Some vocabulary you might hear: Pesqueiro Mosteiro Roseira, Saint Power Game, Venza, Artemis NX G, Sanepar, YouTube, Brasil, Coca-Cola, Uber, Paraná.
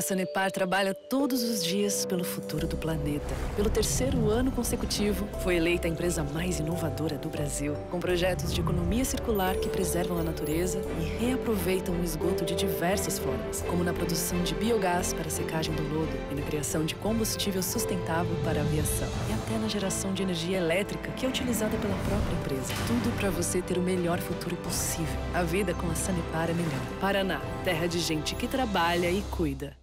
A Sanepar trabalha todos os dias pelo futuro do planeta. Pelo terceiro ano consecutivo, foi eleita a empresa mais inovadora do Brasil, com projetos de economia circular que preservam a natureza e reaproveitam o esgoto de diversas formas, como na produção de biogás para a secagem do lodo e na criação de combustível sustentável para a aviação. E até na geração de energia elétrica, que é utilizada pela própria empresa. Tudo para você ter o melhor futuro possível. A vida com a Sanepar é melhor. Paraná, terra de gente que trabalha e cuida.